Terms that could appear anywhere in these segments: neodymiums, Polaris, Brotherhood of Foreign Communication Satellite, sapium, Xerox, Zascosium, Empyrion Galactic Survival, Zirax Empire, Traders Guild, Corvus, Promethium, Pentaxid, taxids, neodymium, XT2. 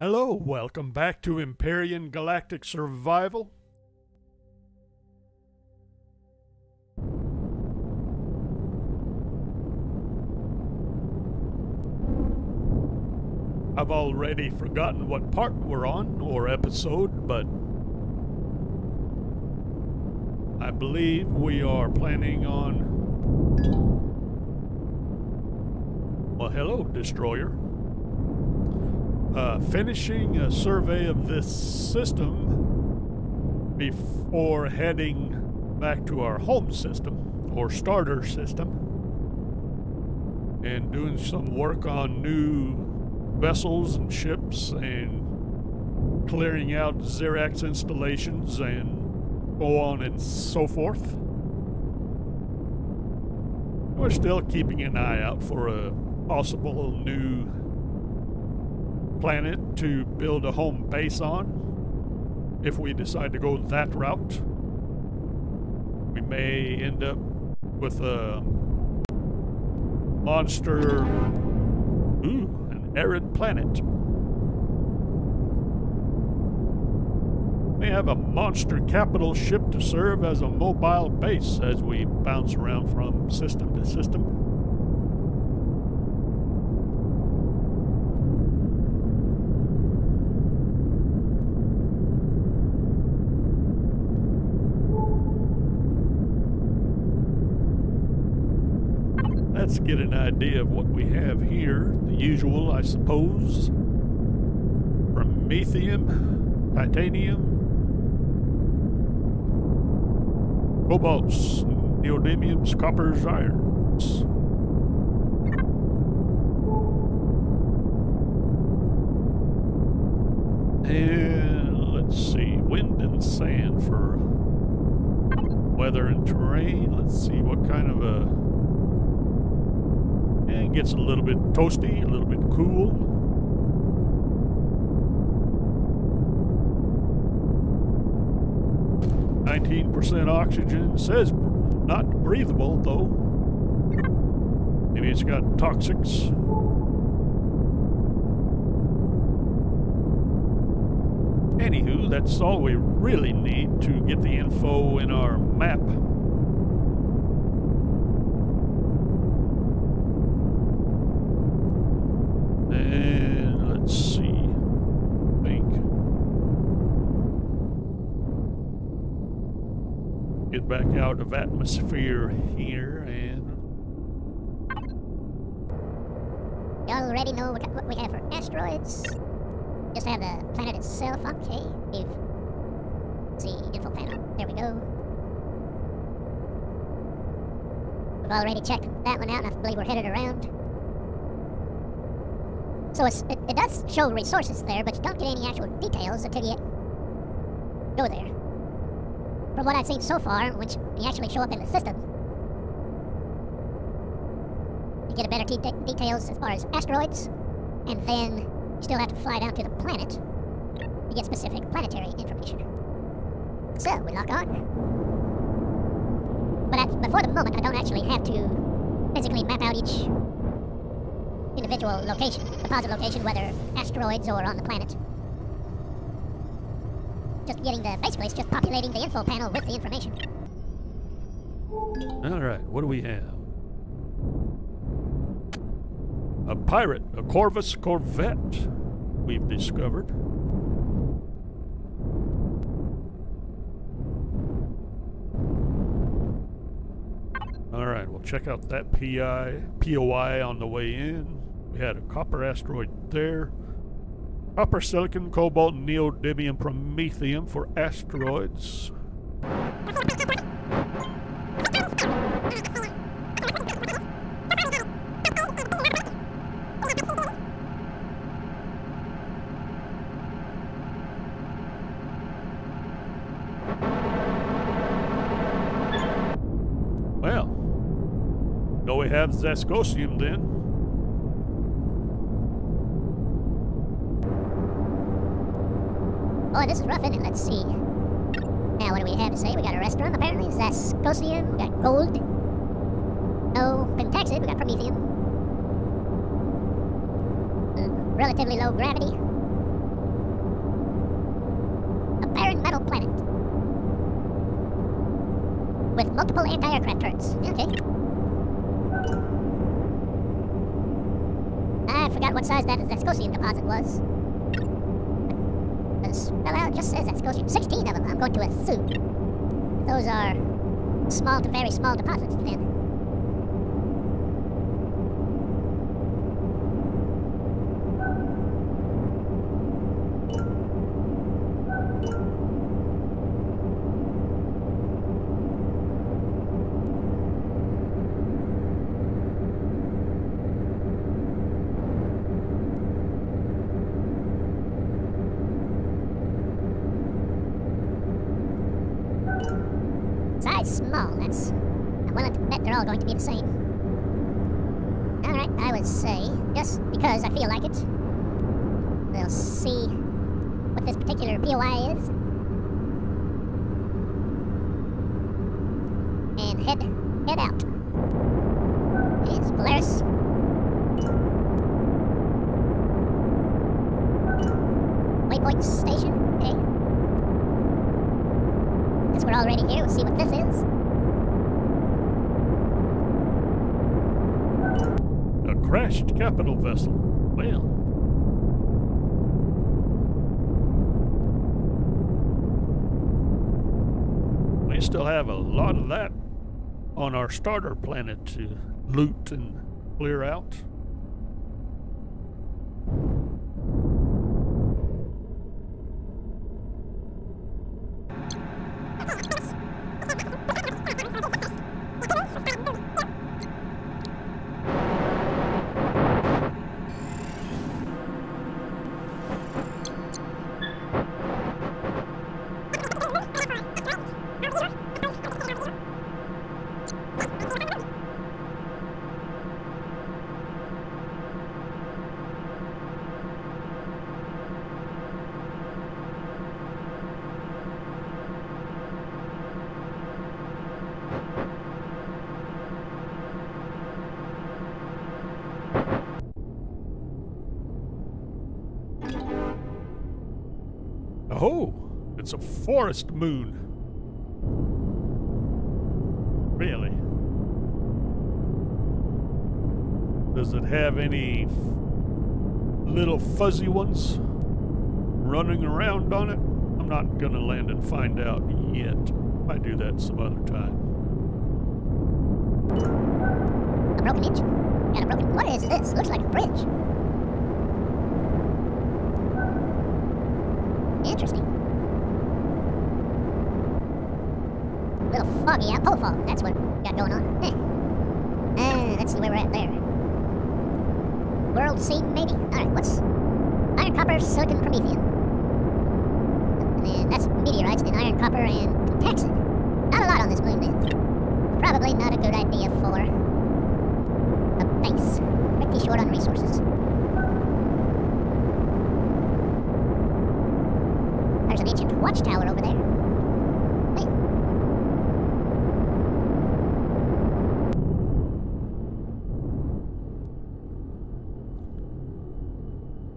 Hello, welcome back to Empyrion Galactic Survival. I've already forgotten what part we're on, or episode, but I believe we are planning on... Well, hello, Destroyer. Finishing a survey of this system before heading back to our home system or starter system and doing some work on new vessels and ships and clearing out Xerox installations and so on and so forth. We're still keeping an eye out for a possible new planet to build a home base on. If we decide to go that route, we may end up with a monster, an arid planet. We have a monster capital ship to serve as a mobile base as we bounce around from system to system. Let's get an idea of what we have here. The usual, I suppose. Promethium, titanium, cobalts, neodymiums, coppers, irons. And let's see, wind and sand for weather and terrain. Let's see what kind of a... It gets a little bit toasty, a little bit cool. "19% oxygen," says not breathable though. Maybe it's got toxics. Anywho, that's all we really need to get the info in our map. Get back out of atmosphere here, and you already know what we have for asteroids. Just have the planet itself. Okay, we've see info panel. There we go. We've already checked that one out, and I believe we're headed around. So it does show resources there, but you don't get any actual details until you go there. From what I've seen so far, when you actually show up in the system, you get a better details as far as asteroids, and then you still have to fly down to the planet to get specific planetary information. So, we lock on. But for the moment, I don't actually have to physically map out each individual location, deposit location, whether asteroids or on the planet. Just getting the base place, just populating the info panel with the information. Alright, what do we have? A pirate, a Corvus Corvette, we've discovered. Alright, we'll check out that POI on the way in. We had a copper asteroid there. Copper, silicon, cobalt, neodymium, promethium for asteroids. Well, do we have Zascosium then? Boy, this is rough, isn't it? Let's see. Now, what do we have to say? We got a restaurant, apparently. Zascosium. We got gold. No. Pentaxid. We got Promethium. Relatively low gravity. with multiple anti-aircraft turrets. Okay. I forgot what size that Zascosium deposit was. The spell out just says Zascosium. 16 of them, I'm going to assume. Those are small to very small deposits then. Small, that's... I'm willing to bet they're all going to be the same. Alright, I would say, just because I feel like it, we'll see what this particular POI is. And head out. It's Polaris. Waypoint station, okay. Since we're already here, we'll see what this is. A crashed capital vessel. Well. We still have a lot of that on our starter planet to loot and clear out. Oh, it's a forest moon. Really? Does it have any little fuzzy ones running around on it? I'm not gonna land and find out yet. I do that some other time. A broken engine. And a broken... What is this? Looks like a bridge. Interesting. A little foggy, yeah, pole fog. That's what we got going on. Let's see where we're at there. World scene, maybe? Alright, what's... Iron, copper, silicon, Promethium. And then that's meteorites, then iron, copper, and Pentaxid. Not a lot on this moon, then. Probably not a good idea for a base. Pretty short on resources. There's an ancient watchtower over there. Hey.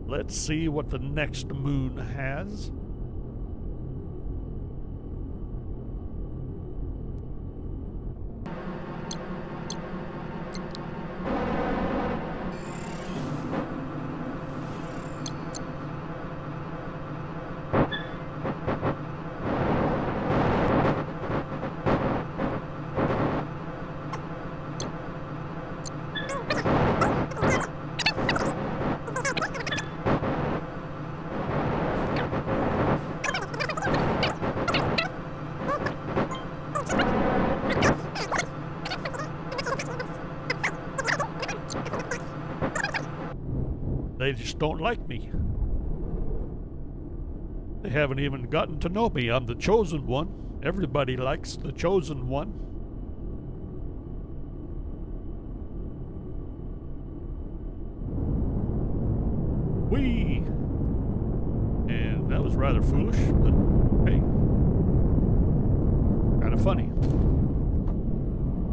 Let's see what the next moon has. They just don't like me. They haven't even gotten to know me. I'm the chosen one. Everybody likes the chosen one. Whee! And that was rather foolish, but hey. Kind of funny.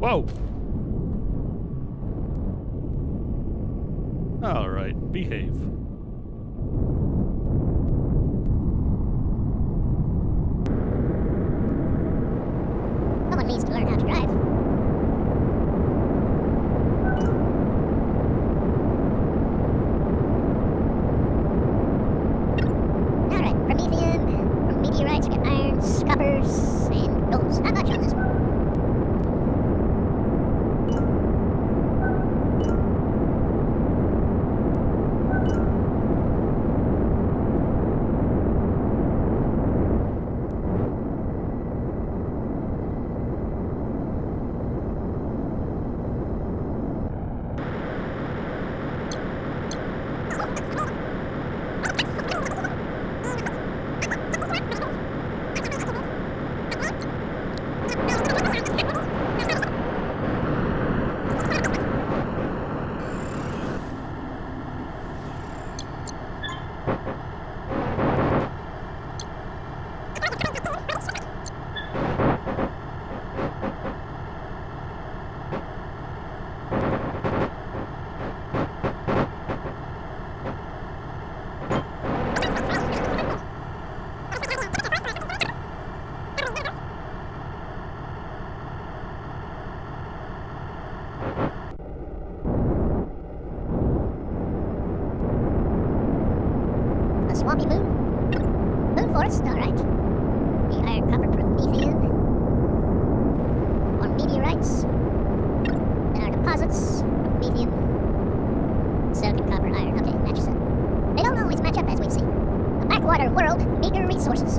Whoa! All right, behave. Someone needs to learn how to a swampy moon. Moon forest, alright. The iron copper Promethium. More meteorites. There are deposits. Promethium. Silicon, copper, iron. Okay, matches up. They don't always match up as we've seen. The backwater world, meager resources.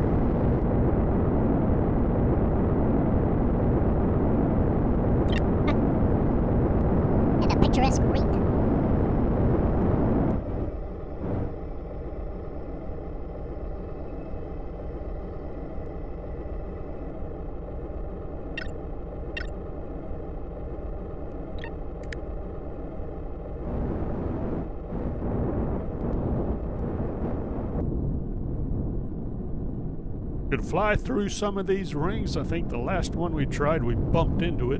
And a picturesque reef. Could fly through some of these rings. I think the last one we tried, we bumped into it.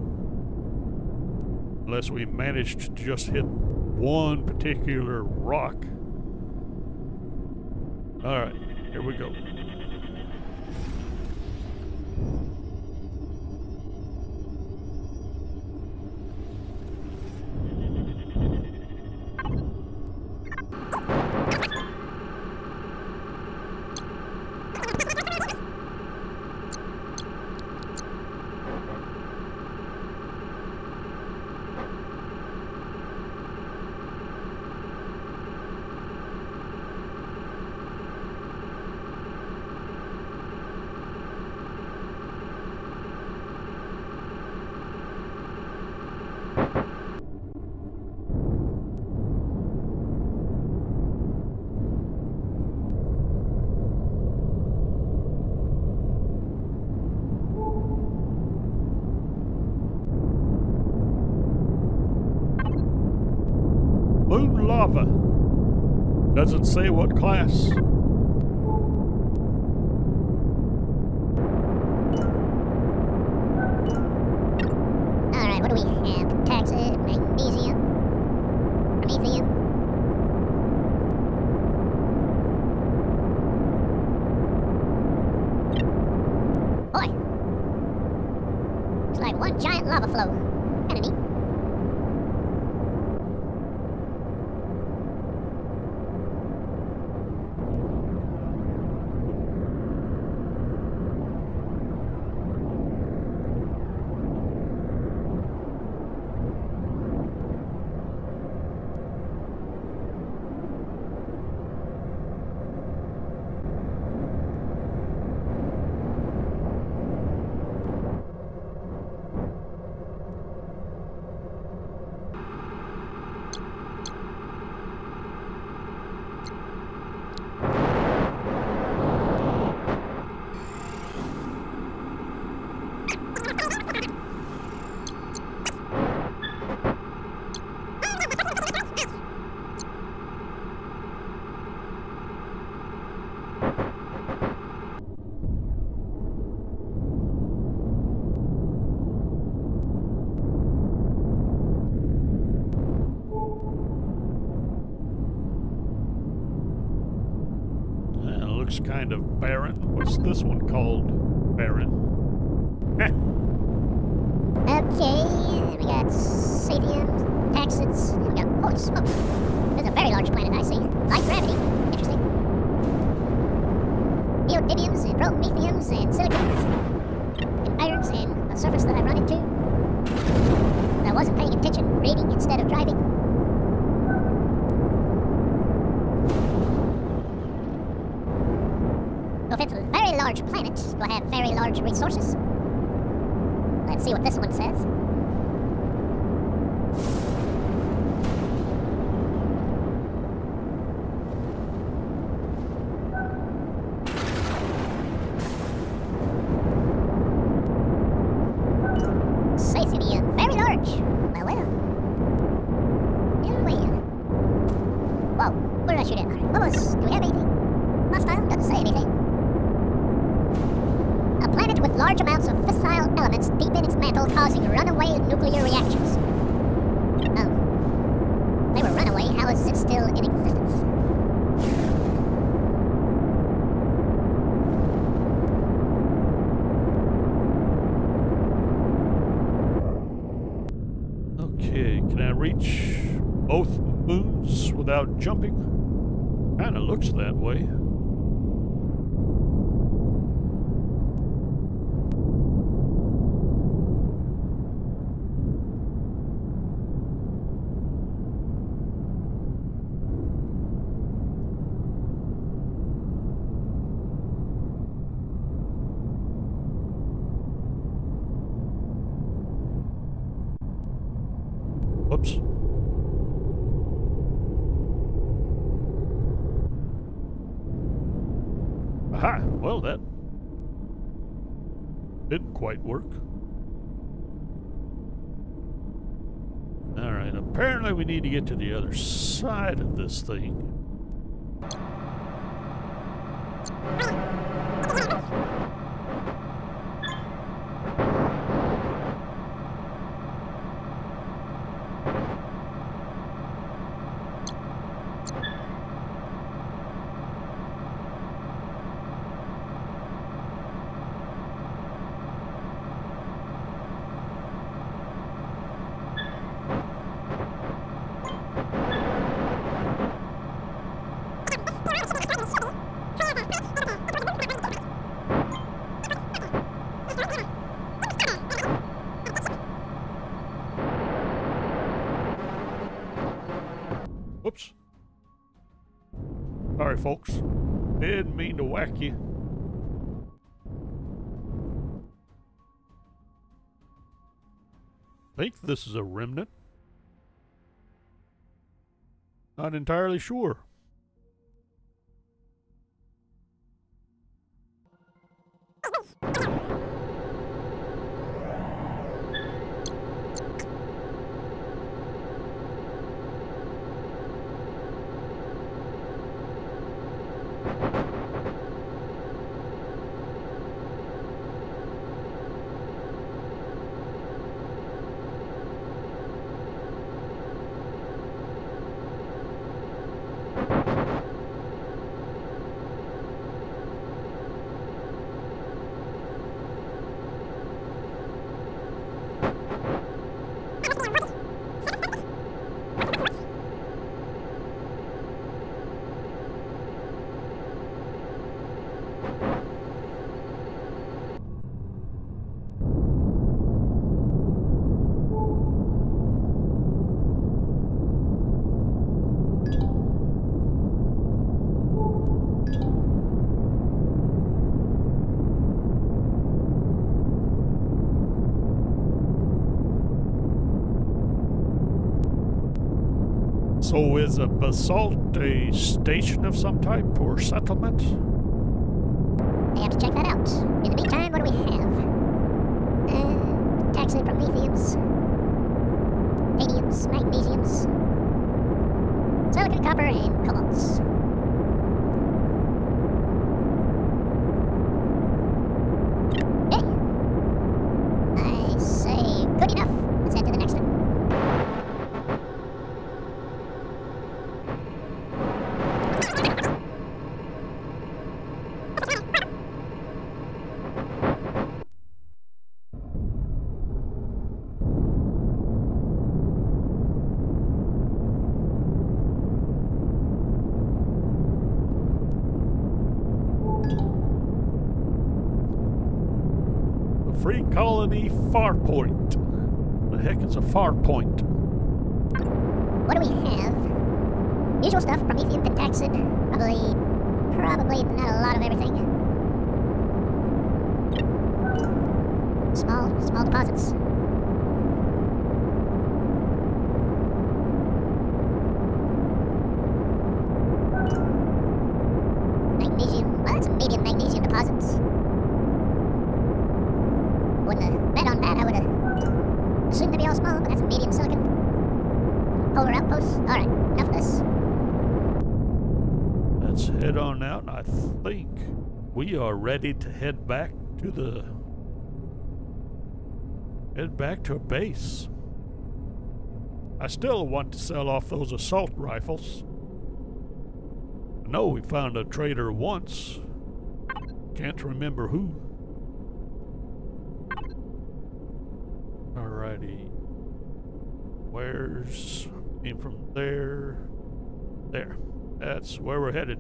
Unless we managed to just hit one particular rock. All right, here we go. Lava. Doesn't say what class. Alright, what do we have? Pentaxid, magnesium, promethium. Boy! It's like one giant lava flow. Kinda neat. Looks kind of barren. What's this one called? Barren. Okay, we got sapium, taxids, and we got, holy smokes, there's a very large planet I see. Light gravity, interesting. Neodymiums and promethiums and silicons, and irons and a surface that I run into. I wasn't paying attention, reading instead of driving. If it's a very large planet, it will have very large resources. Let's see what this one says. Zascosium, very large. Well, well. Yeah, well. Whoa, where did I shoot at? What was, do we have anything? Hostile? Doesn't say anything. A planet with large amounts of fissile elements deep in its mantle causing runaway nuclear reactions. Oh. They were runaway, how is it still in existence? Okay, can I reach both moons without jumping? Kinda looks that way. Whoops. Aha! Well, that didn't quite work. Alright, apparently we need to get to the other side of this thing. Folks, didn't mean to whack you. I think this is a remnant. Not entirely sure. So is a basalt a station of some type or settlement? I have to check that out. In the meantime, what do we have? Taxid, promethiums, radiums, magnesiums, silicon, copper, and cobalts. Free colony far point. The heck is a far point? What do we have? Usual stuff, Promethium, Pentaxid, probably not a lot of everything. Small deposits. Magnesium, well, that's medium magnesium deposits. Wouldn't have bet on that. I would have assumed they'd be all small, but that's medium silicon. Polar outposts. Alright, enough of this. Let's head on out, and I think we are ready to head back to our base. I still want to sell off those assault rifles. I know we found a trader once. Can't remember who. Alrighty. Where's came from there? There. That's where we're headed.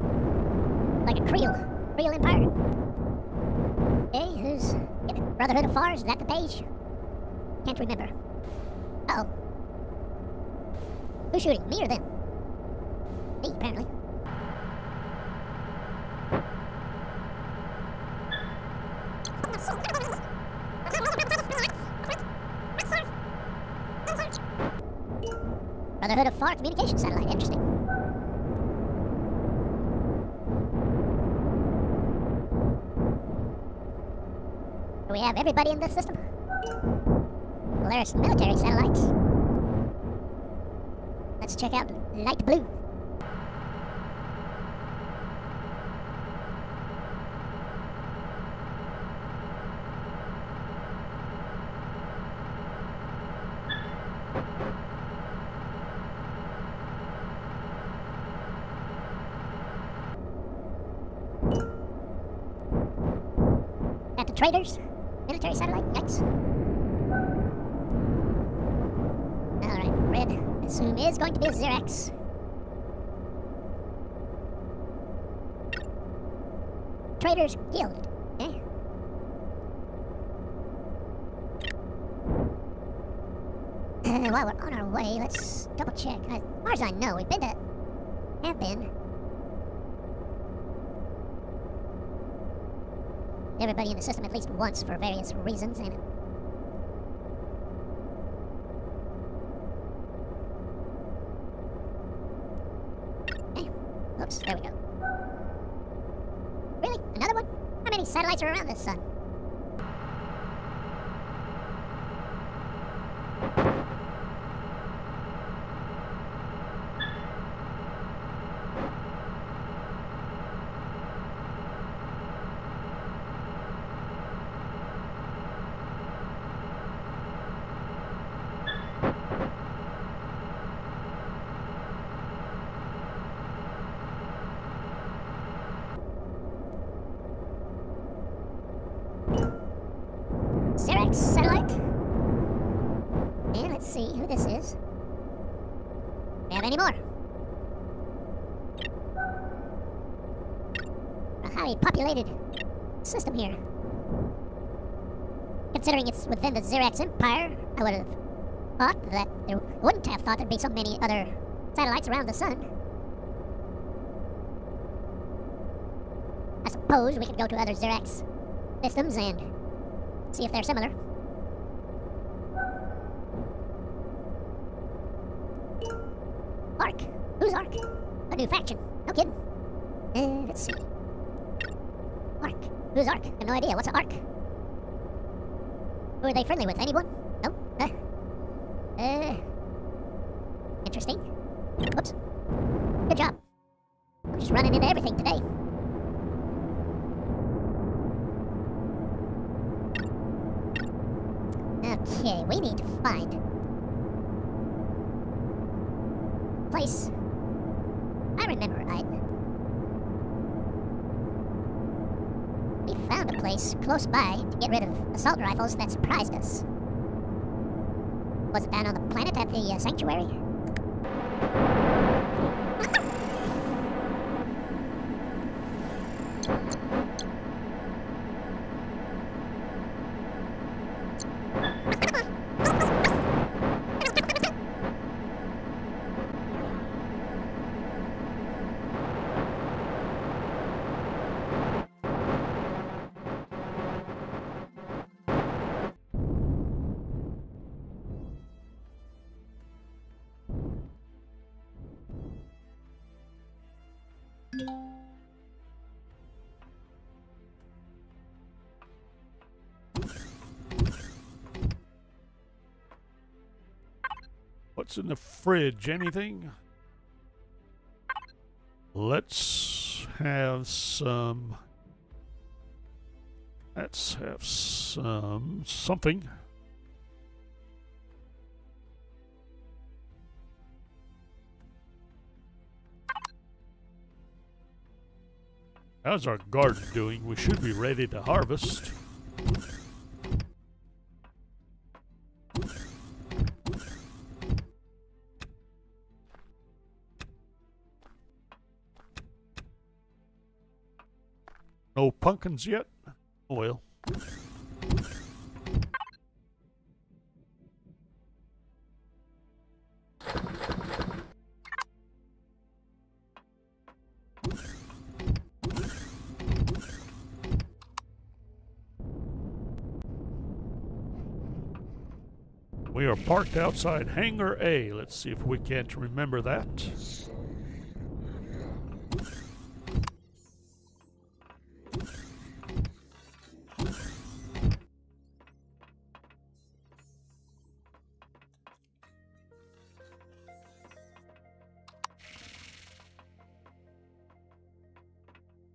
well. Like a Creole Empire. Hey, who's... Yeah, Brotherhood of Foreign, is that the page? Can't remember. Uh-oh. Who's shooting, me or them? Me, apparently. Brotherhood of Foreign Communication Satellite, interesting. Do we have everybody in this system? Polaris military satellites. Let's check out light blue. At the Traders military satellite, yikes. Alright, red, I assume is going to be a Xerox. Traders Guild, okay. While we're on our way, let's double check. As far as I know, we've been to... have been. Everybody in the system at least once for various reasons, and... Okay. Oops, there we go. Really? Another one? How many satellites are around this sun? Zirax satellite. And let's see who this is. Do we have any more? A highly populated system here. Considering it's within the Zirax Empire, I would have thought that there wouldn't have thought there'd be so many other satellites around the sun. I suppose we could go to other Zirax systems and see if they're similar. Ark. Who's Ark? A new faction. No kidding. Let's see. Ark. Who's Ark? I have no idea. What's an Ark? Who are they friendly with? Anyone? No? Interesting. Oops. Good job. I'm just running into everything today. Okay, we need to find a place. I remember right. We found a place close by to get rid of assault rifles that surprised us. Was it down on the planet at the sanctuary? What's in the fridge? Anything? Let's have some... Let's have some... something. How's our garden doing? We should be ready to harvest. No pumpkins yet? Oh well. We are parked outside Hangar A. Let's see if we can't remember that.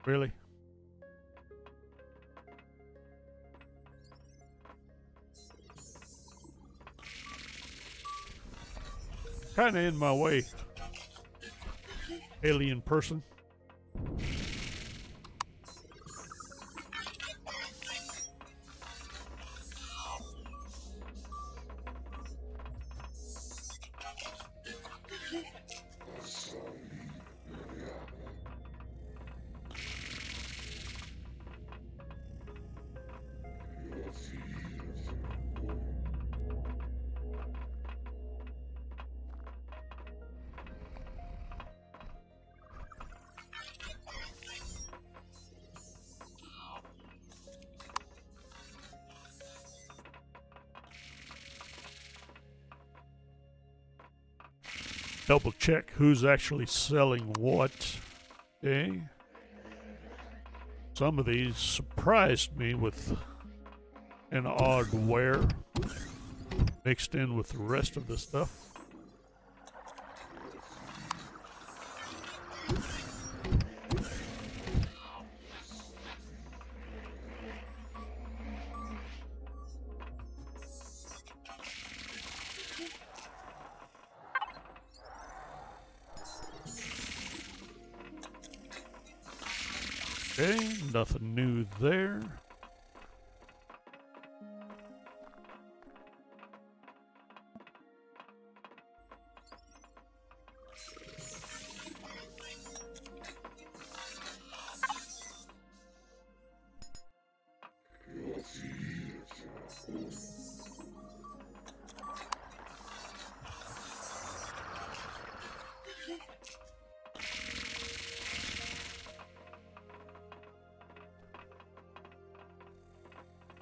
Really? Kinda in my way, alien person. Double check who's actually selling what. Okay. Some of these surprised me with an odd wear mixed in with the rest of the stuff. Okay, nothing new there.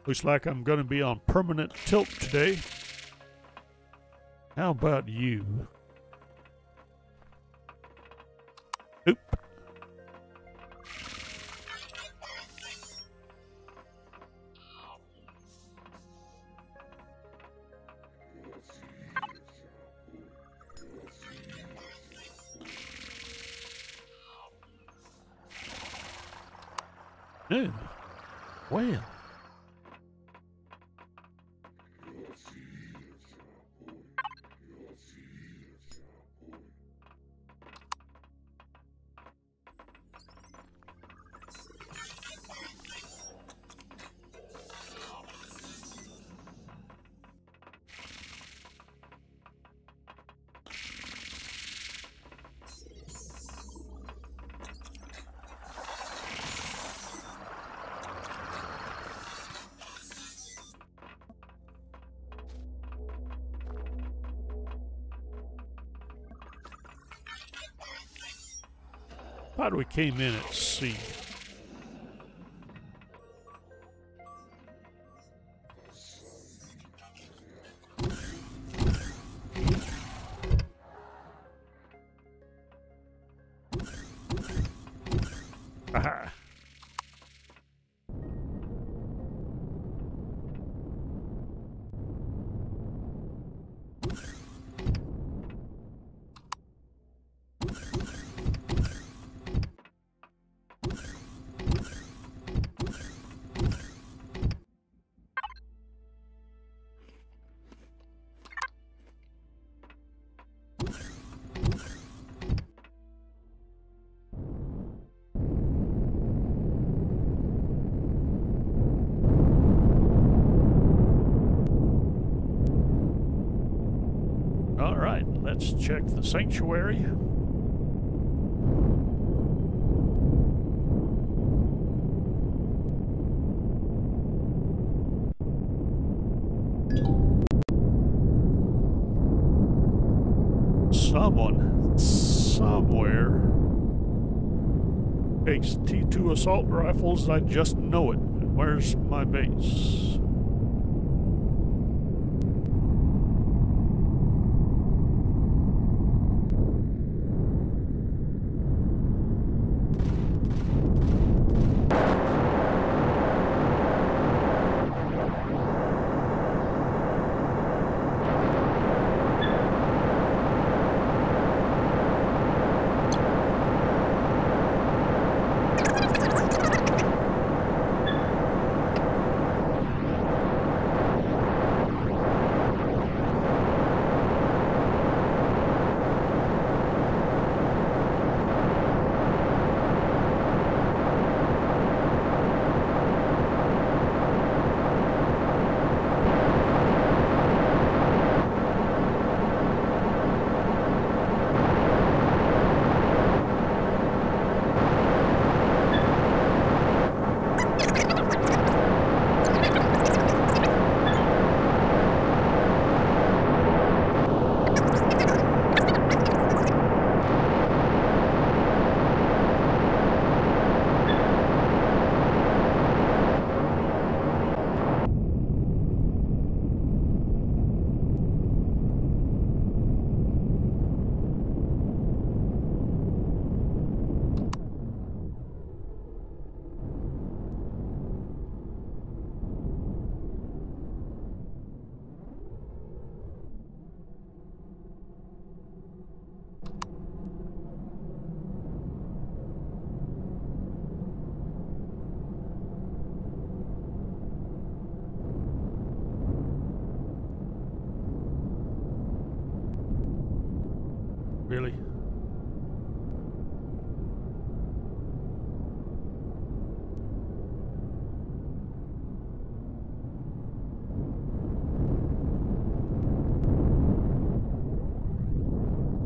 Looks like I'm going to be on permanent tilt today. How about you? Oop. Yeah. Well. How do we came in at C? Aha. Let's check the sanctuary. XT2 assault rifles, I just know it. Where's my base? Really?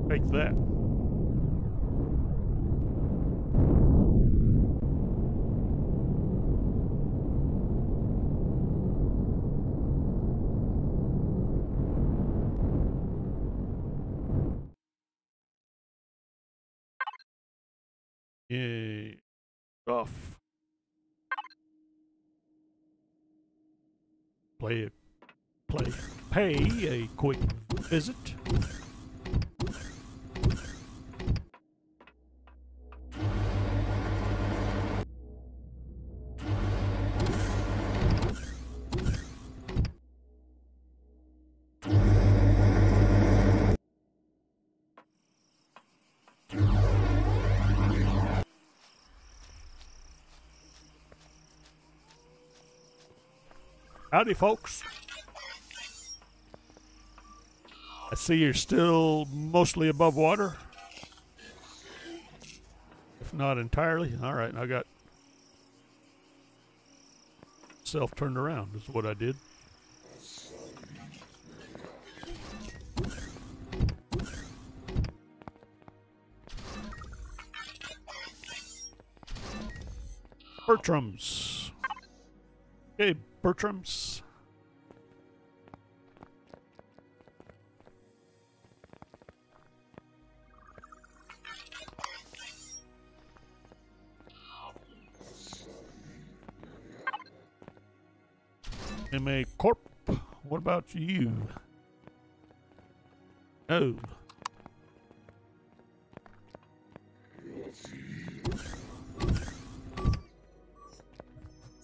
Take that. Yay. Off. Pay a quick visit. Howdy, folks. I see you're still mostly above water. If not entirely. All right, I got myself turned around is what I did. Bertram's. Hey, Bertram's. MA Corp, what about you? No.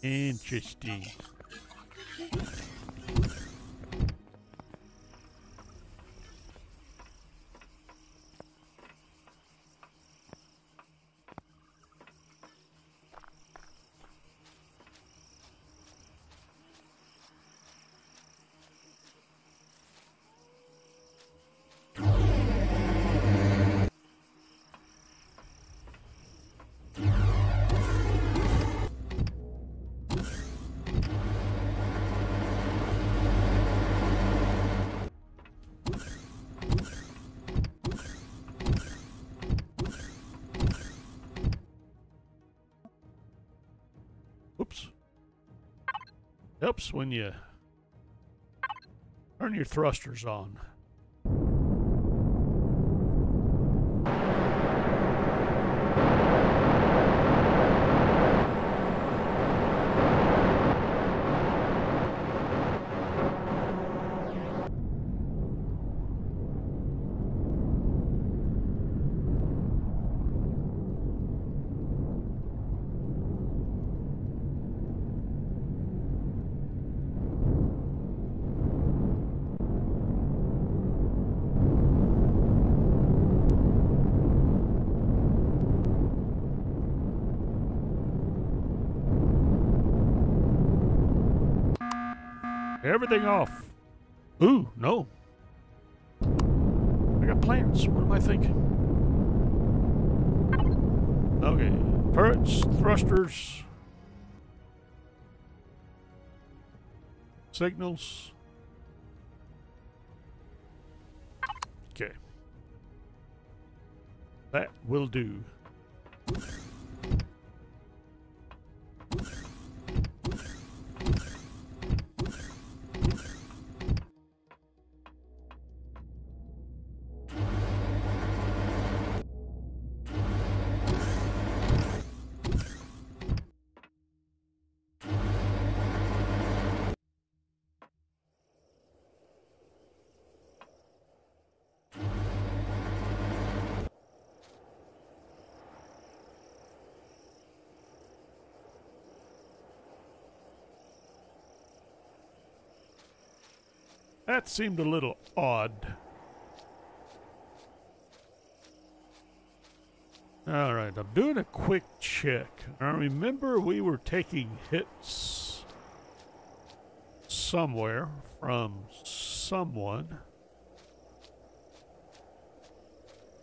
Interesting. Helps when you turn your thrusters on. Everything off. Ooh, no. I got plans. What am I thinking? Okay, turrets, thrusters, signals. Okay. That will do. That seemed a little odd. All right, I'm doing a quick check. I remember we were taking hits somewhere from someone.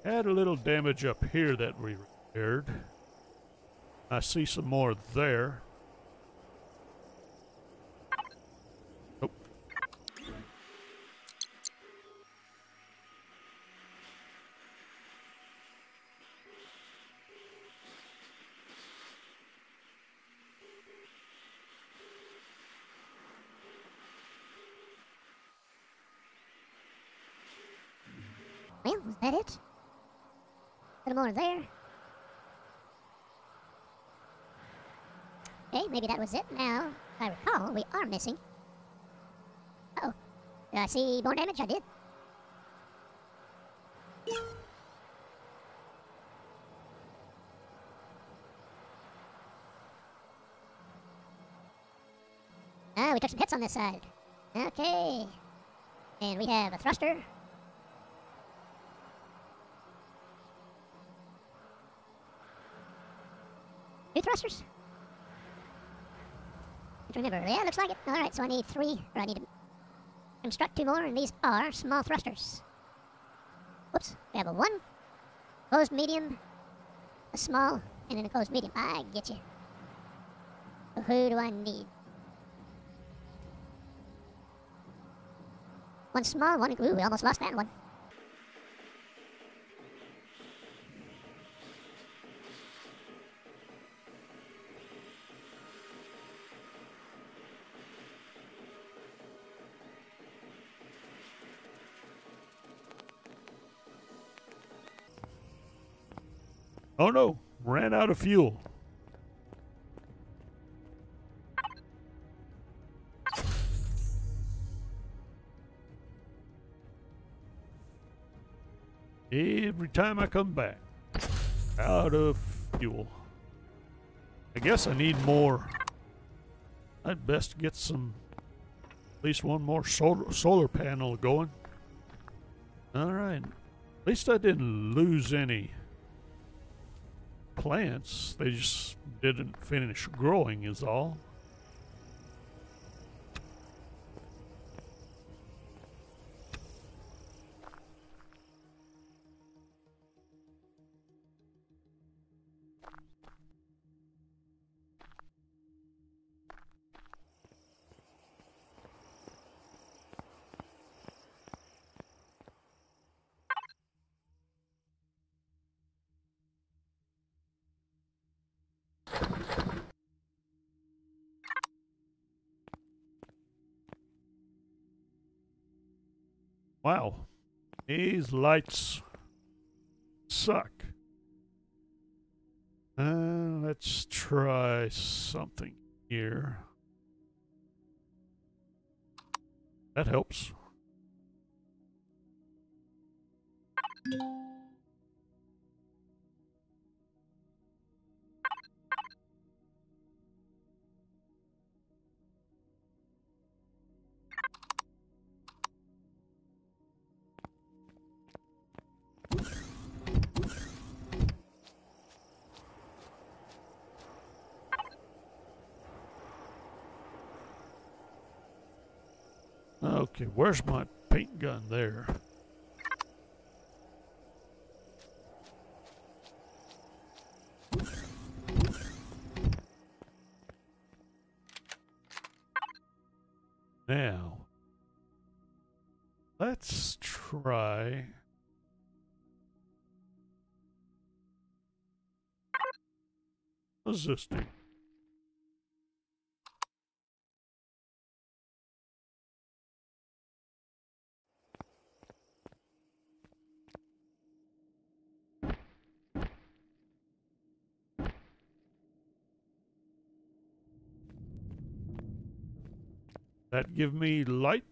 Had a little damage up here that we repaired. I see some more there. Well, was that it? A little more there. Okay, maybe that was it. Now, if I recall, we are missing. Uh-oh. Did I see more damage? I did. Ah, we took some hits on this side. Okay. And we have a thruster. Thrusters? I don't remember. Yeah, looks like it. Alright, so I need three, or I need to construct two more, and these are small thrusters. Whoops. We have a one, closed medium, a small, and then a closed medium. I get you. So who do I need? One small, one... Ooh, we almost lost that one. Oh no, ran out of fuel. Every time I come back, out of fuel. I guess I need more. I'd best get some, at least one more solar panel going. All right, at least I didn't lose any plants, they just didn't finish growing is all. Wow, these lights suck. Let's try something here. That helps. Okay, where's my paint gun there? Now, let's try... What does this do? That give me light.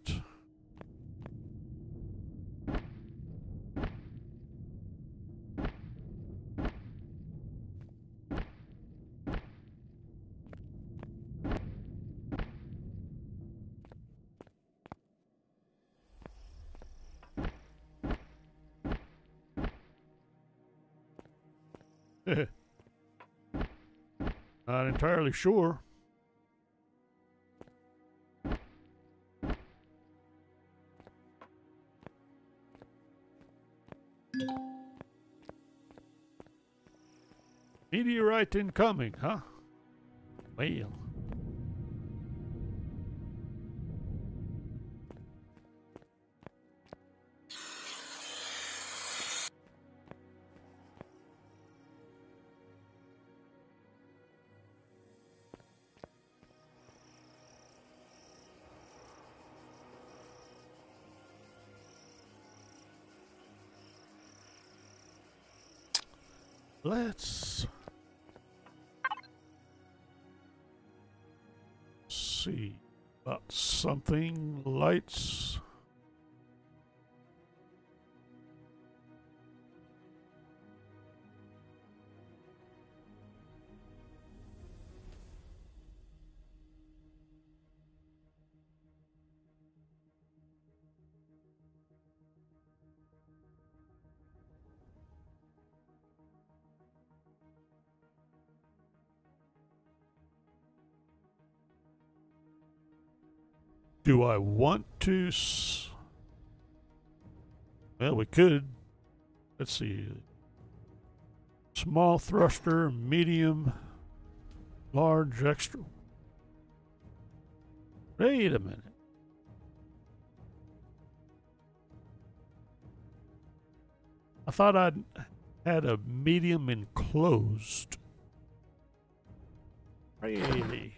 Not entirely sure. Meteorite incoming, huh? Well. Let's see about something. Lights. Do I want to? Well, we could. Let's see. Small thruster, medium, large, extra. Wait a minute. I thought I had a medium enclosed. Really?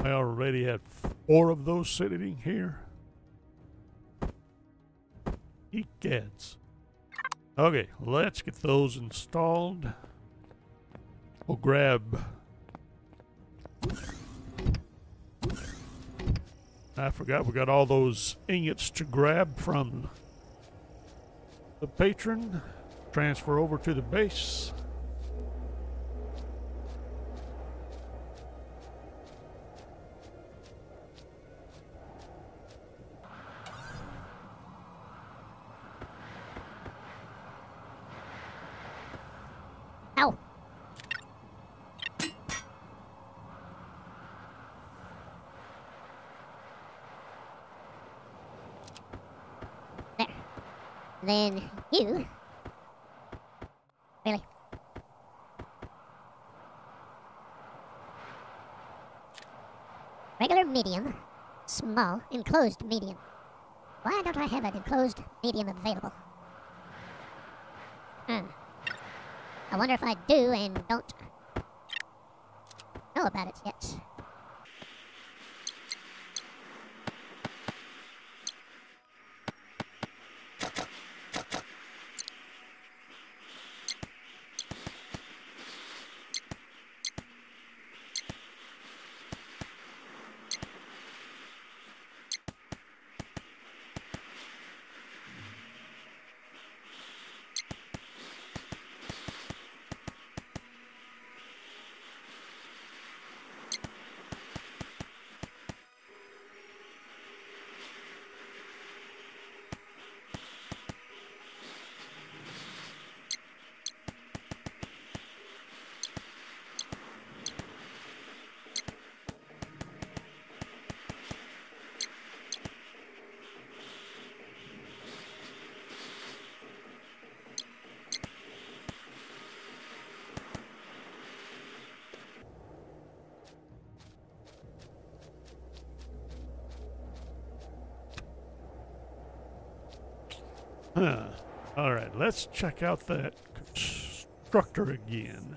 I already had 4 of those sitting here. Eekets. Okay, let's get those installed. We'll grab... I forgot we got all those ingots to grab from the patron. Transfer over to the base. Then you really regular medium, small, enclosed medium. Why don't I have an enclosed medium available? I wonder if I do and don't know about it yet. Huh. All right, let's check out that constructor again.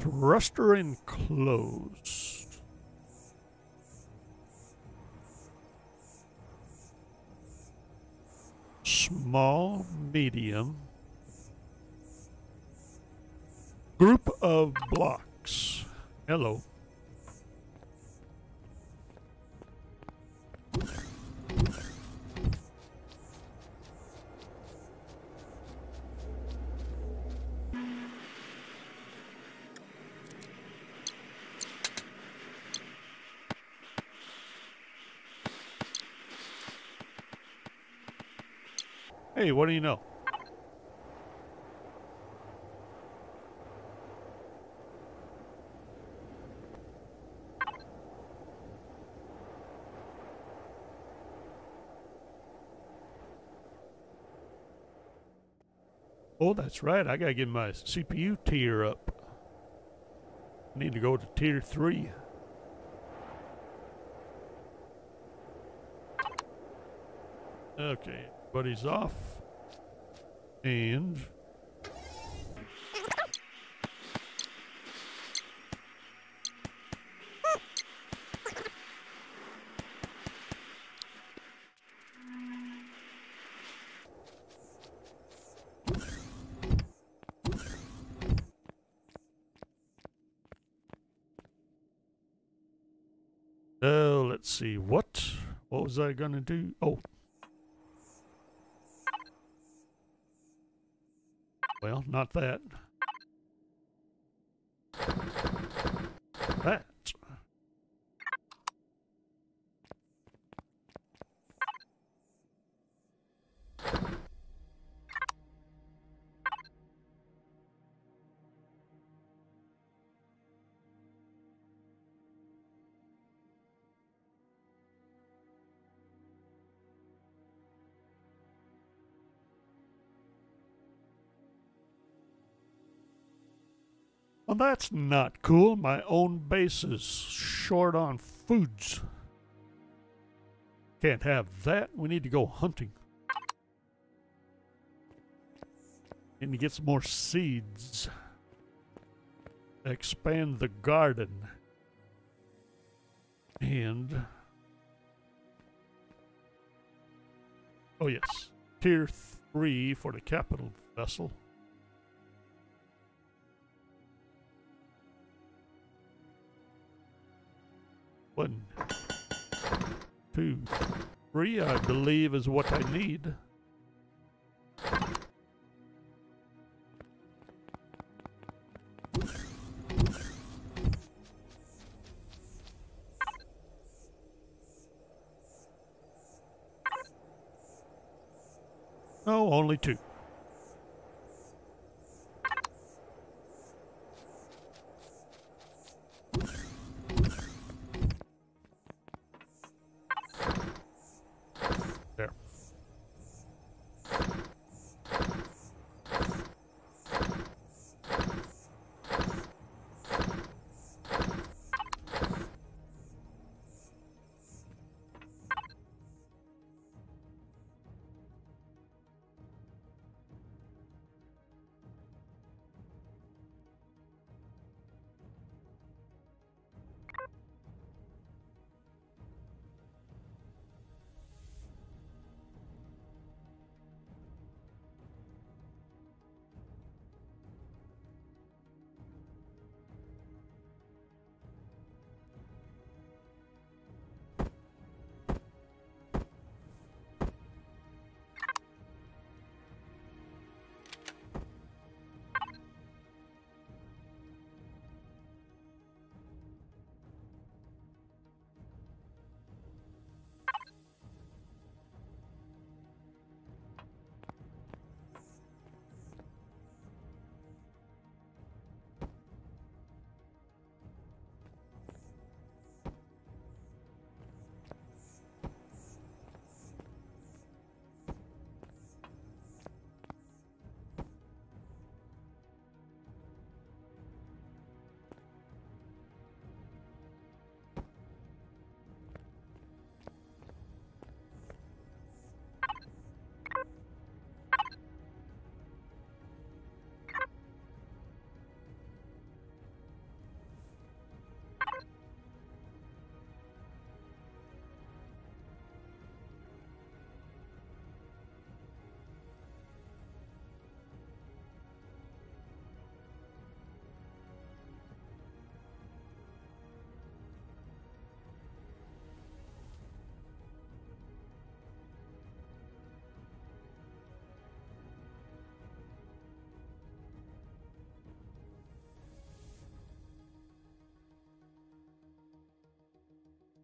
Thruster enclosed. Small, medium. Group of blocks. Hello. Hey, what do you know? Oh, that's right. I gotta get my CPU tier up. Need to go to tier 3. Okay, buddy's off. And let's see, what was I gonna do? Oh. Well, not that. That. Well, that's not cool. My own base is short on foods. Can't have that. We need to go hunting. Need to get some more seeds. Expand the garden. And oh yes, tier 3 for the capital vessel. One, two, three, I believe is what I need. No, only 2.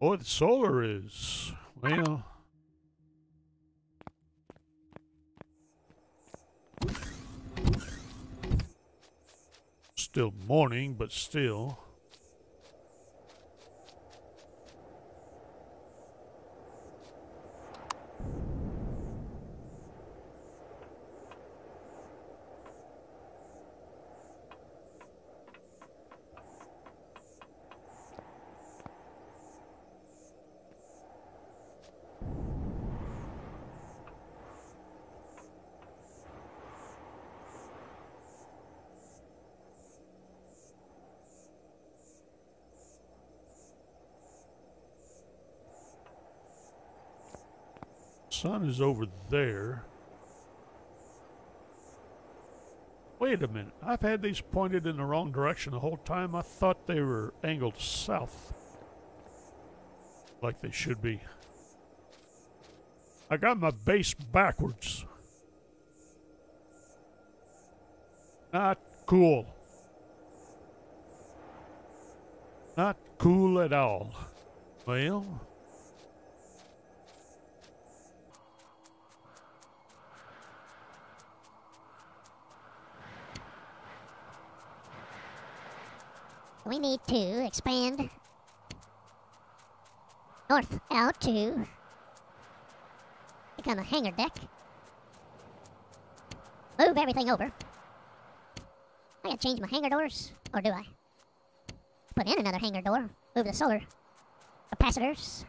Oh, the solar is. Well. Still morning, but still. Sun is over there. Wait a minute. I've had these pointed in the wrong direction the whole time. I thought they were angled south. Like they should be. I got my base backwards. Not cool. Not cool at all. Well... we need to expand north out to become a hangar deck. Move everything over. I gotta change my hangar doors, or do I? Put in another hangar door, move the solar capacitors.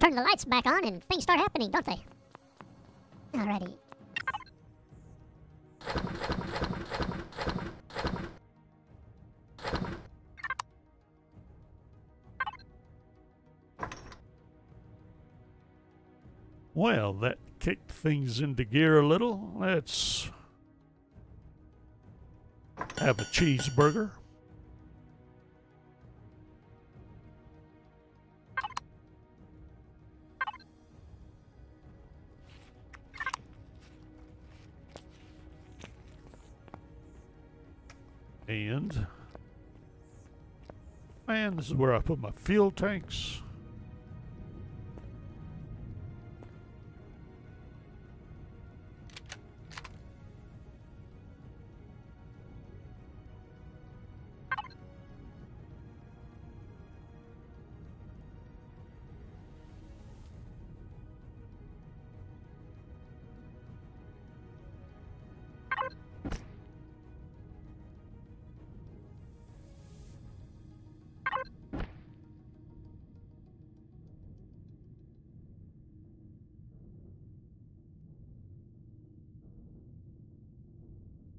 Turn the lights back on and things start happening, don't they? Alrighty. Well, that kicked things into gear a little. Let's have a cheeseburger. And, man, this is where I put my fuel tanks.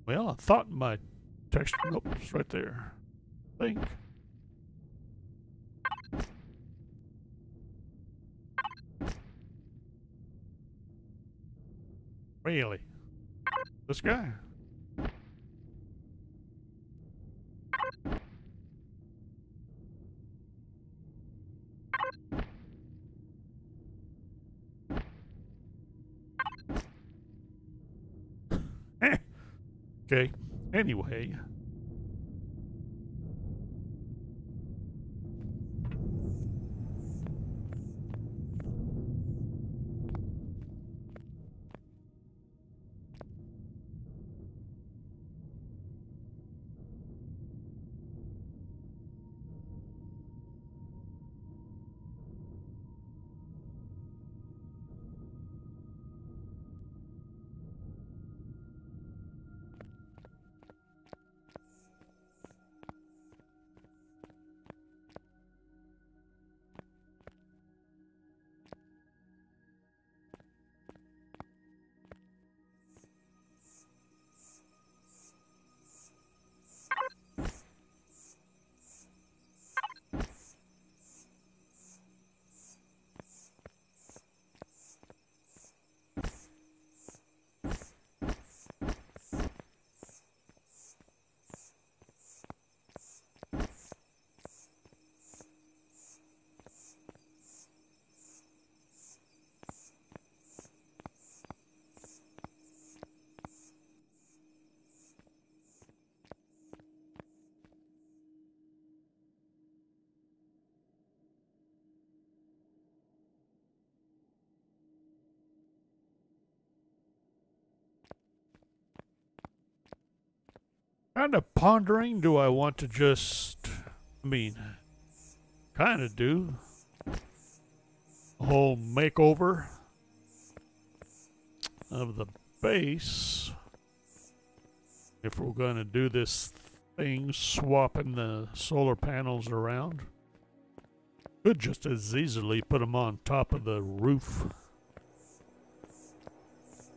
Well, I thought my texture, nope, it's right there, I think. Really? This guy? Okay, anyway. Kind of pondering, do I want to just, I mean, kind of do a whole makeover of the base, if we're going to do this thing, swapping the solar panels around. Could just as easily put them on top of the roof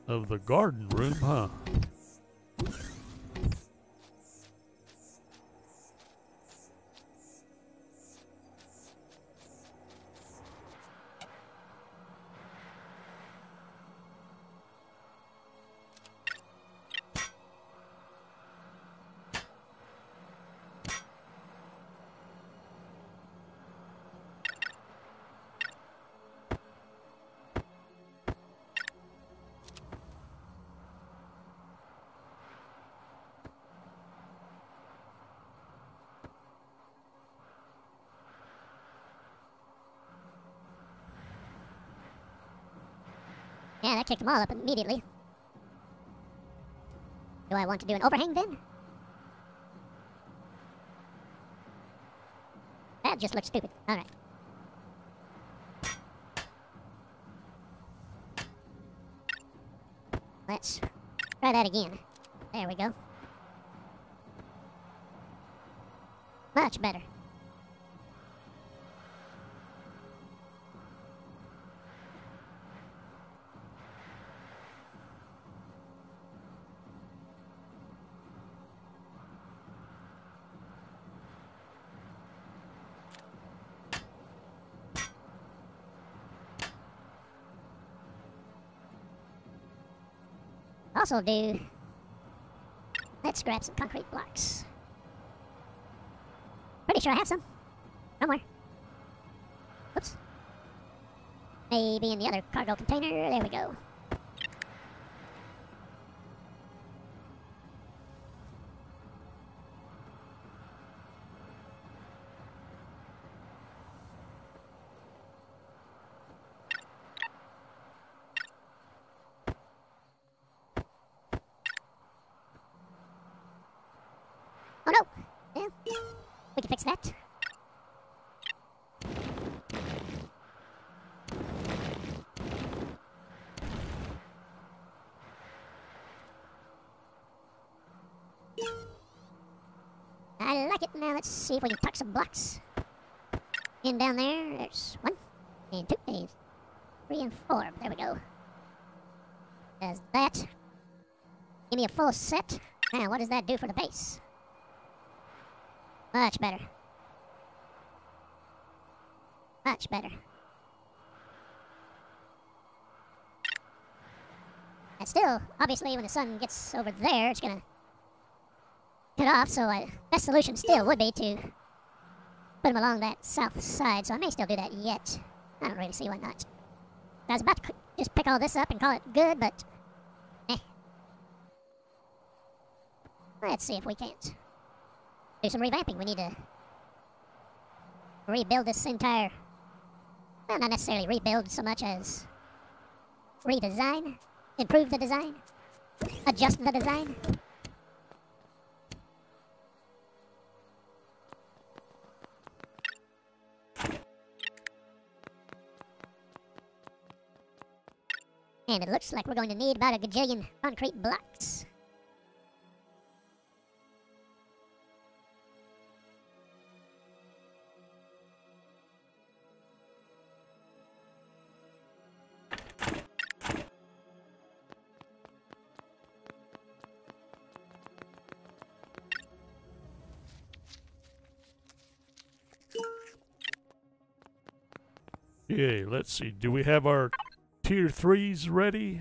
of the garden room, huh? Yeah, that kicked them all up immediately. Do I want to do an overhang then? That just looks stupid. Alright. Let's try that again. There we go. Much better. Also do, let's grab some concrete blocks. Pretty sure I have some. Somewhere. Oops. Maybe in the other cargo container. There we go. Now let's see if we can tuck some blocks in down there. There's one, and two, and three, and four. There we go. Does that give me a full set? Now, what does that do for the base? Much better. Much better. And still, obviously, when the sun gets over there, it's gonna cut off, so the best solution still would be to put them along that south side, so I may still do that yet. I don't really see why not. I was about to just pick all this up and call it good, but eh. Let's see if we can't do some revamping. We need to rebuild this entire... Well, not necessarily rebuild so much as redesign, improve the design, adjust the design. And it looks like we're going to need about a gajillion concrete blocks. Okay, let's see. Do we have our tier 3s ready?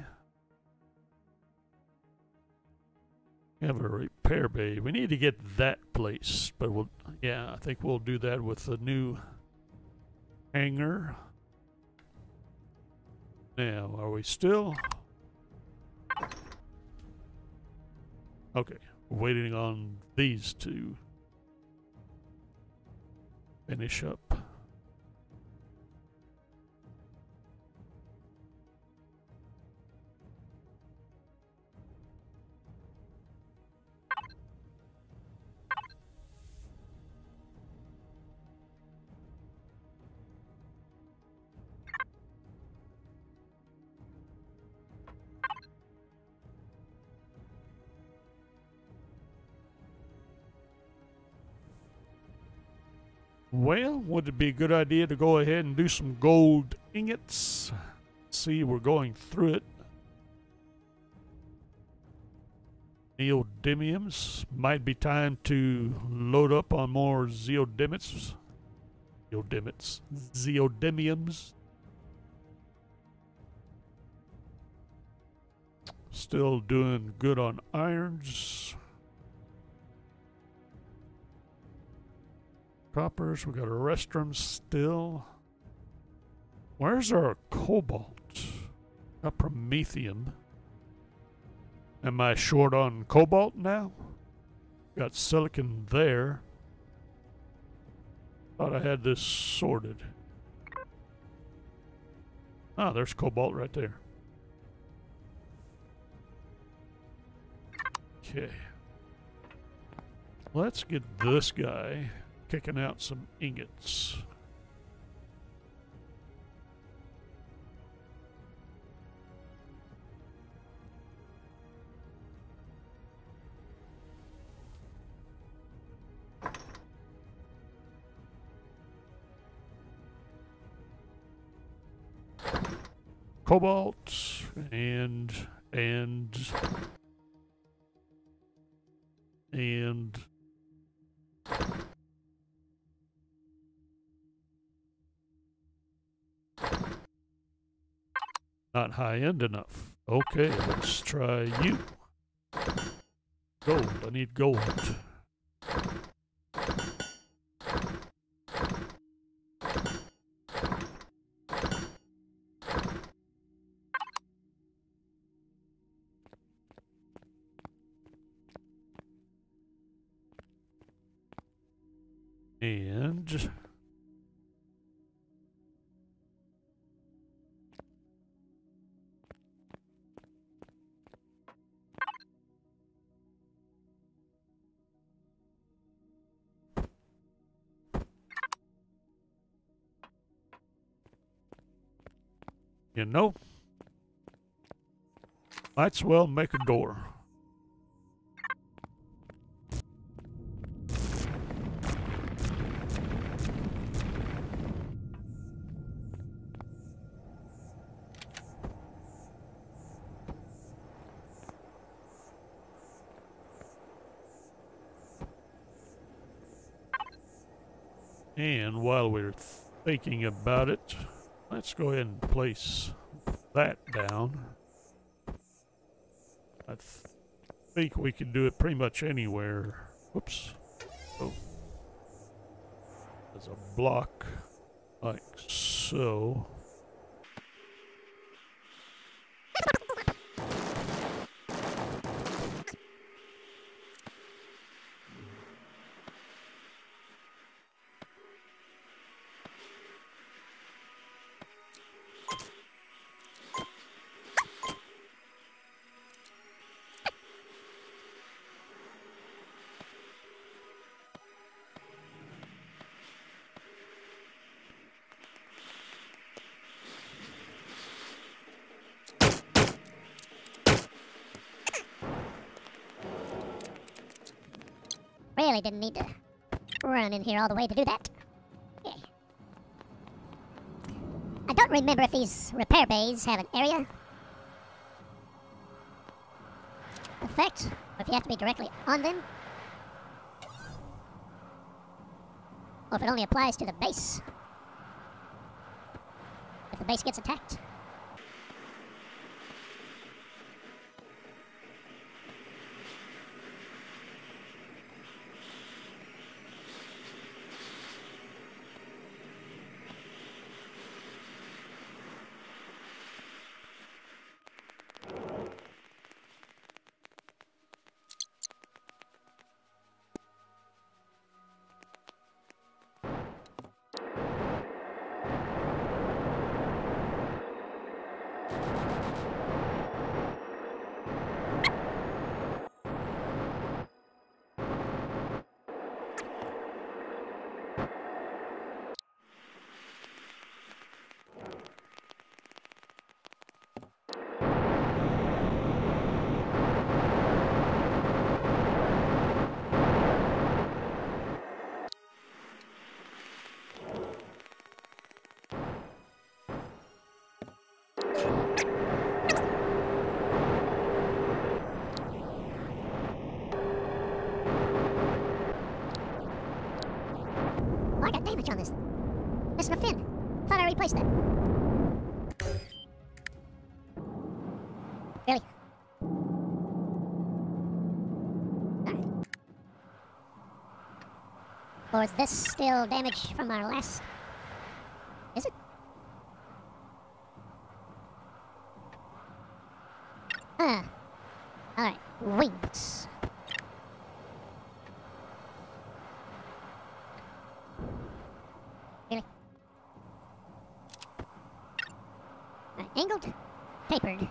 We have a repair bay. We need to get that place, but we'll... Yeah, I think we'll do that with the new hangar. Now, are we still... Okay, waiting on these to finish up. Well, would it be a good idea to go ahead and do some gold ingots? See, we're going through it. Neodymiums. Might be time to load up on more neodymiums. Neodymiums. Still doing good on irons. Coppers, we got a restroom still. Where's our cobalt? A promethium. Am I short on cobalt now? Got silicon there. Thought I had this sorted. Ah, there's cobalt right there. Okay. Let's get this guy kicking out some ingots. Cobalt and not high-end enough. Okay, let's try you. Gold, I need gold. And... You know, might as well make a door. And while we're thinking about it, let's go ahead and place that down. I think we can do it pretty much anywhere. Whoops. Oh. There's a block like so. really didn't need to run in here all the way to do that. Okay. I don't remember if these repair bays have an area effect, or if you have to be directly on them, or if it only applies to the base, if the base gets attacked. Damage on this. Mr. Finn. Thought I replaced that. Really? Alright. Or is this still damage from our last? Is it? Alright. Wings. Angled, tapered.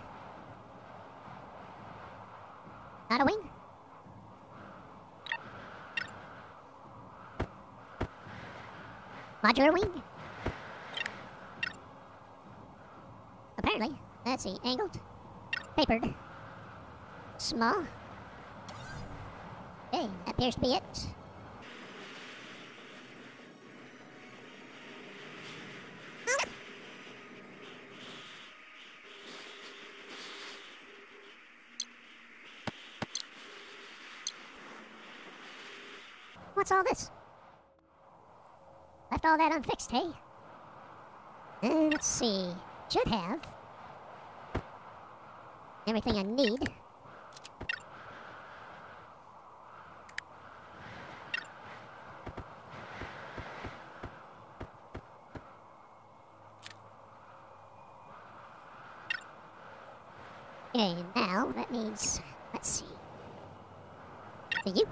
Not a wing? Modular wing? Apparently. Let's see. Angled, tapered, small. Okay, that appears to be it. What's all this? Left all that unfixed, hey? Let's see. Should have everything I need. Okay, now that needs, let's see. The U.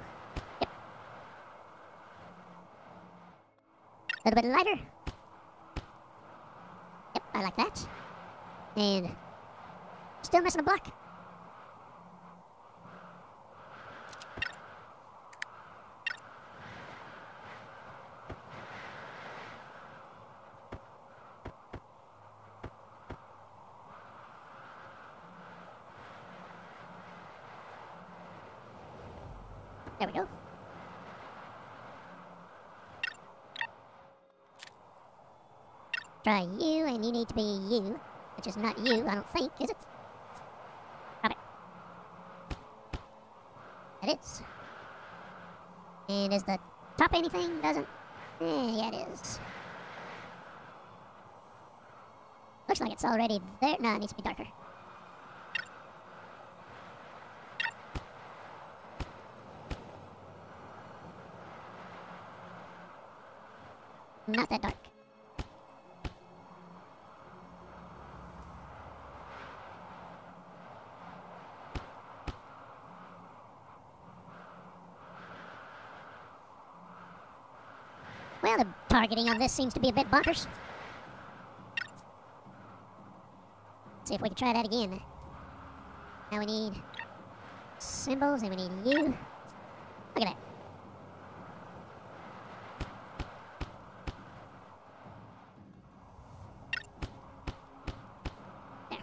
A little bit lighter. Yep, I like that. And still missing a block. There we go. Try you, and you need to be you, which is not you, I don't think, is it? Stop it. It is. And is the top anything? Doesn't? Yeah, it is. Looks like it's already there. No, it needs to be darker. Not that dark. Well, the targeting on this seems to be a bit bonkers. Let's see if we can try that again. Now we need symbols, and we need you. Look at that. There.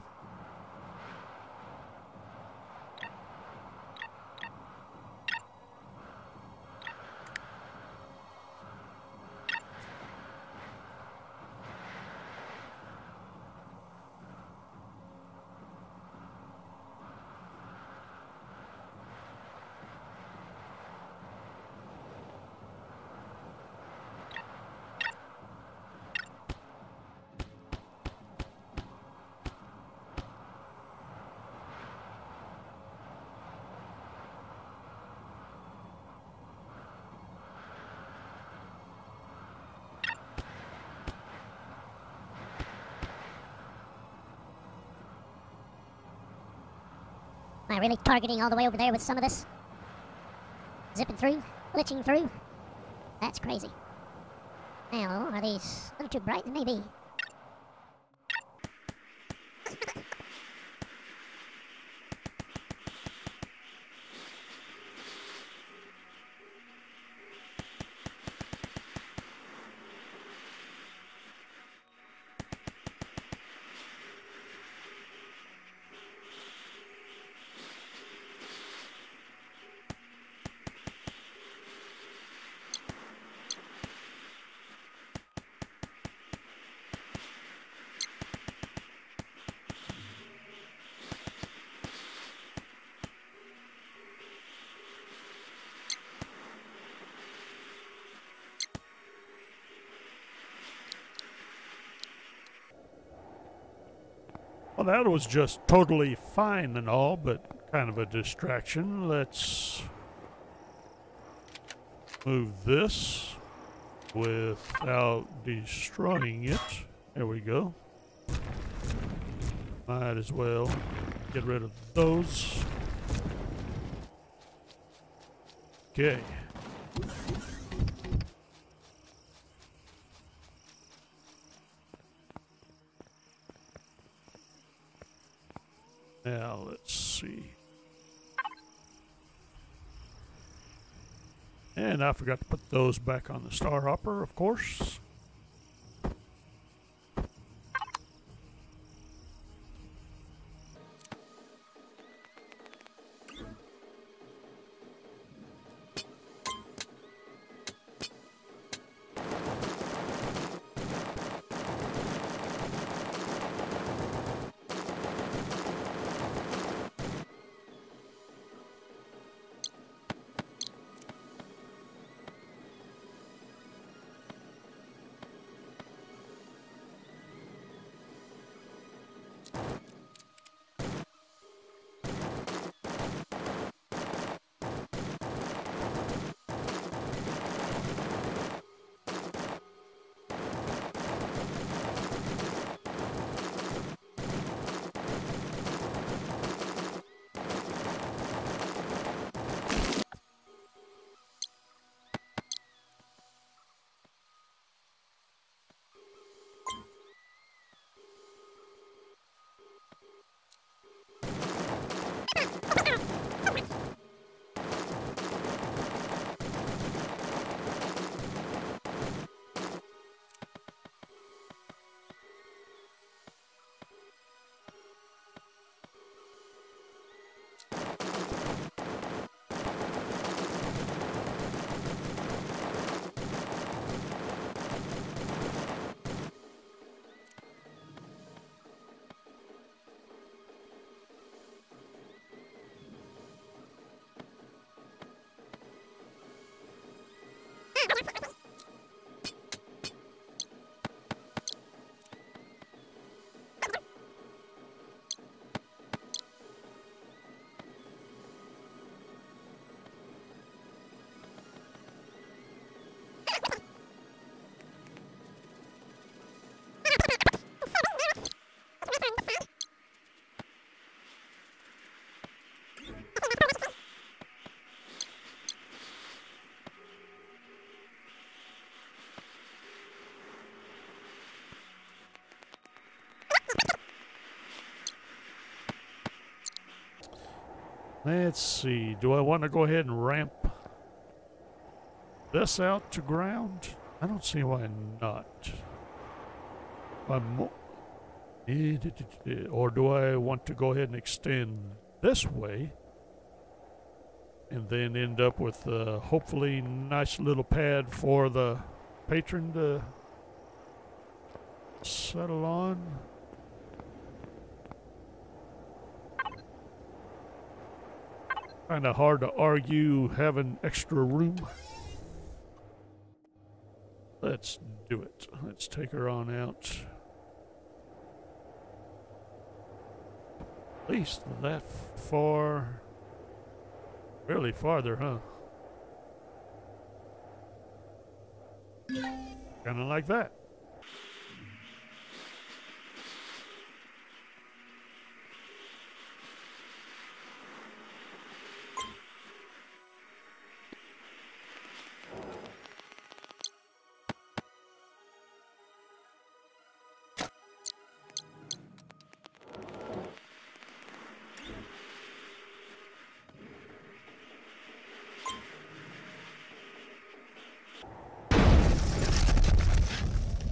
really targeting all the way over there with some of this. Zipping through, glitching through. That's crazy. Now, are these a little too bright? Maybe. Well, that was just totally fine and all, but kind of a distraction. Let's move this without destroying it. There we go. Might as well get rid of those. Okay. Now, let's see. And I forgot to put those back on the Star Hopper, of course. Let's see, do I want to go ahead and ramp this out to ground? I don't see why not. Or do I want to go ahead and extend this way and then end up with a hopefully nice little pad for the patron to settle on? Kind of hard to argue having extra room. Let's do it. Let's take her on out. At least that far. Really farther, huh? Kind of like that.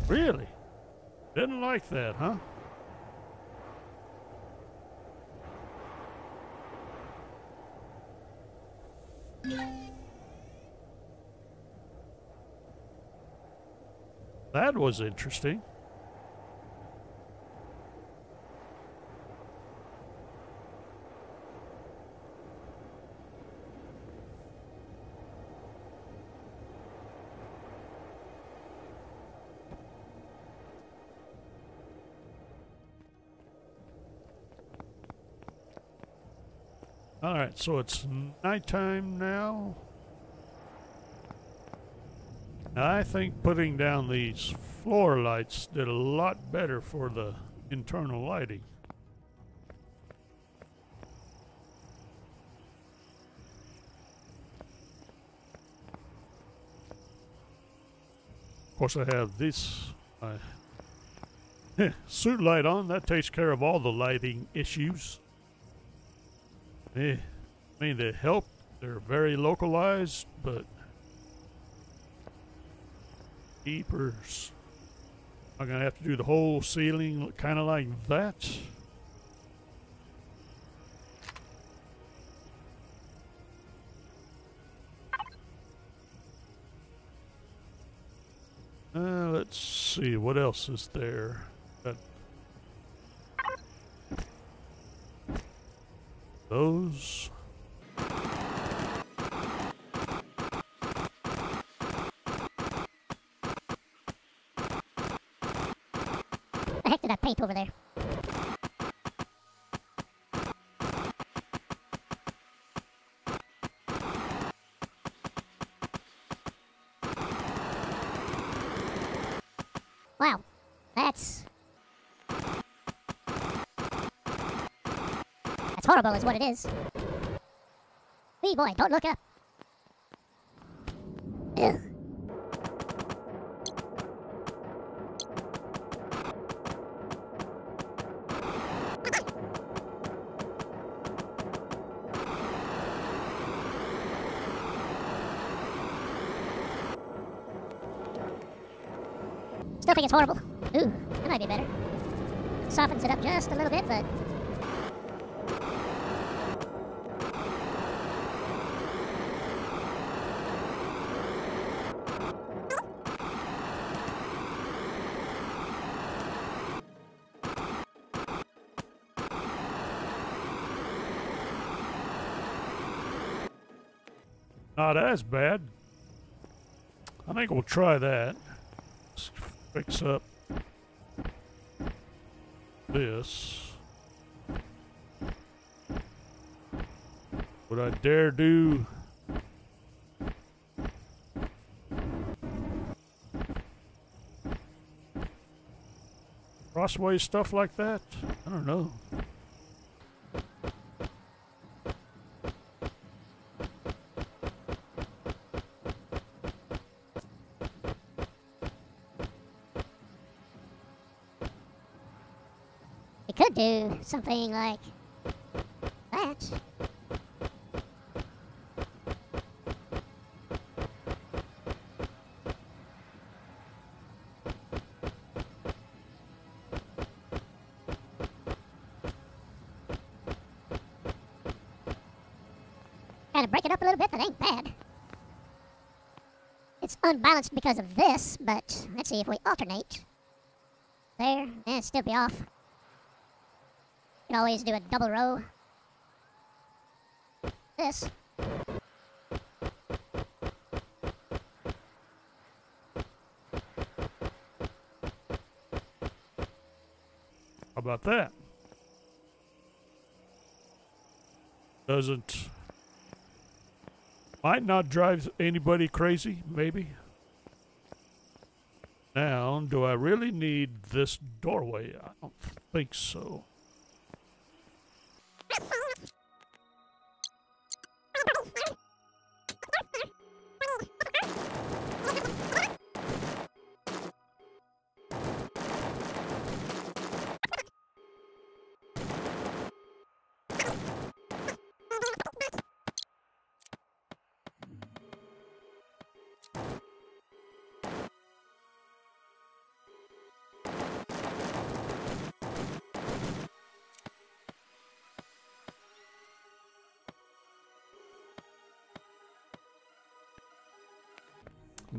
Really? Didn't like that, huh? That was interesting. All right, so it's nighttime now. I think putting down these floor lights did a lot better for the internal lighting. Of course, I have this suit light on. That takes care of all the lighting issues. I mean, they help. They're very localized, but keepers. I'm going to have to do the whole ceiling kind of like that. Let's see, what else is there? Those. The heck did that pipe over there? Wow, that's horrible is what it is. Wee boy, don't look up. Ugh. Still think it's horrible. Ooh, that might be better. Softens it up just a little bit, but... Not as bad. I think we'll try that. Let's fix up this. Would I dare do crossway stuff like that? I don't know. Could do something like that. Gotta break it up a little bit, that ain't bad. It's unbalanced because of this, but let's see if we alternate. There, and still be off. You can always do a double row. This. How about that? Doesn't... Might not drive anybody crazy, maybe. Now, do I really need this doorway? I don't think so.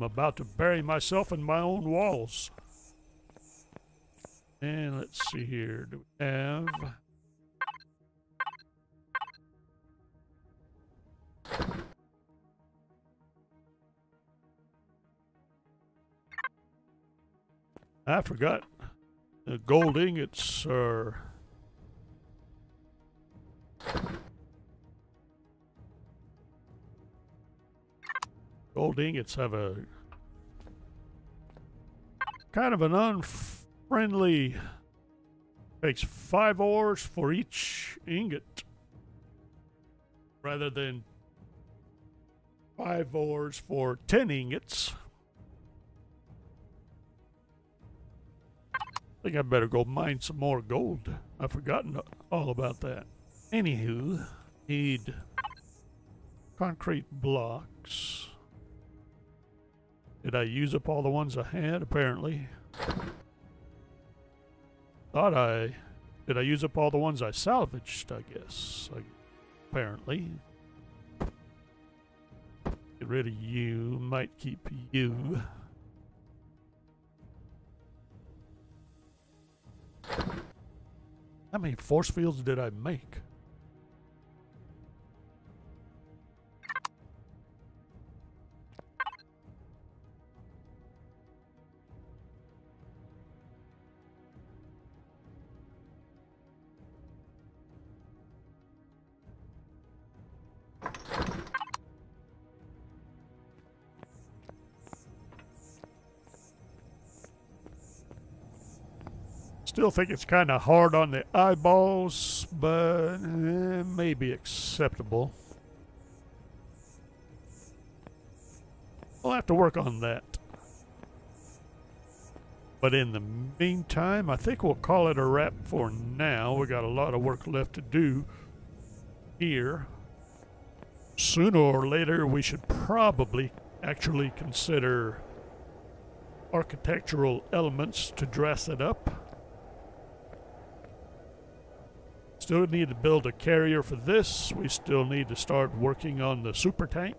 I'm about to bury myself in my own walls. And let's see here. Do we have... I forgot. The gold ingots are... Gold ingots have a kind of an unfriendly. Takes 5 ores for each ingot, rather than 5 ores for 10 ingots. I think I better go mine some more gold. I've forgotten all about that. Anywho, need concrete blocks. Did I use up all the ones I had? Apparently. Thought I... Did I use up all the ones I salvaged, I guess? Apparently. Get rid of you. Might keep you. How many force fields did I make? Still think it's kind of hard on the eyeballs, but maybe acceptable. We'll have to work on that. But in the meantime, I think we'll call it a wrap for now. We got a lot of work left to do here. Sooner or later, we should probably actually consider architectural elements to dress it up. Still need to build a carrier for this. We still need to start working on the super tank.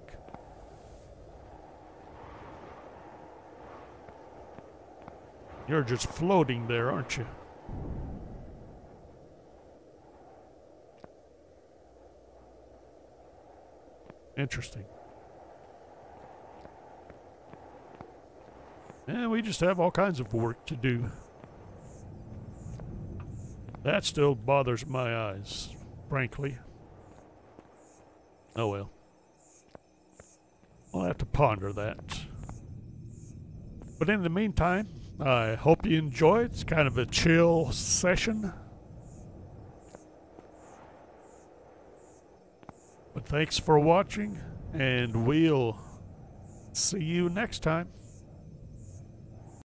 You're just floating there, aren't you? Interesting. And we just have all kinds of work to do. That still bothers my eyes, frankly. Oh well. I'll have to ponder that. But in the meantime, I hope you enjoy it. It's kind of a chill session. But thanks for watching, and we'll see you next time.